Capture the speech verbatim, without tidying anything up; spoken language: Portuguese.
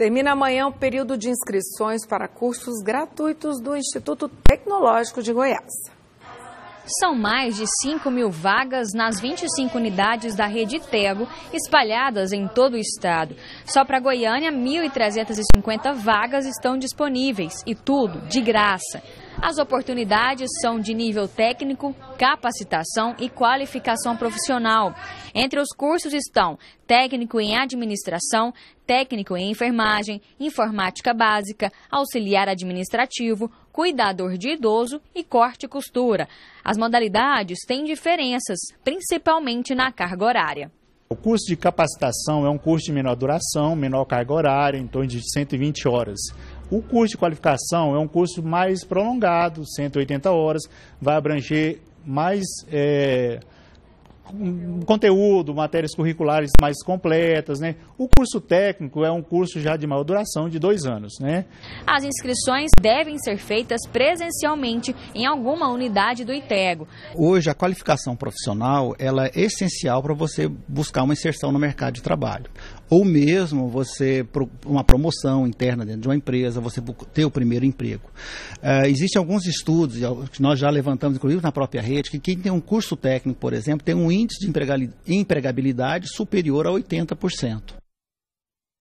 Termina amanhã o período de inscrições para cursos gratuitos do Instituto Tecnológico de Goiás. São mais de cinco mil vagas nas vinte e cinco unidades da rede Tego, espalhadas em todo o estado. Só para Goiânia, mil trezentas e cinquenta vagas estão disponíveis, e tudo de graça. As oportunidades são de nível técnico, capacitação e qualificação profissional. Entre os cursos estão técnico em administração, técnico em enfermagem, informática básica, auxiliar administrativo, cuidador de idoso e corte e costura. As modalidades têm diferenças, principalmente na carga horária. O curso de capacitação é um curso de menor duração, menor carga horária, em torno de cento e vinte horas. O curso de qualificação é um curso mais prolongado, cento e oitenta horas, vai abranger mais é, conteúdo, matérias curriculares mais completas, né? O curso técnico é um curso já de maior duração, de dois anos, né? As inscrições devem ser feitas presencialmente em alguma unidade do Itego. Hoje a qualificação profissional ela é essencial para você buscar uma inserção no mercado de trabalho. Ou mesmo você, uma promoção interna dentro de uma empresa, você ter o primeiro emprego. Uh, existem alguns estudos, que nós já levantamos, inclusive na própria rede, que quem tem um curso técnico, por exemplo, tem um índice de empregabilidade superior a oitenta por cento.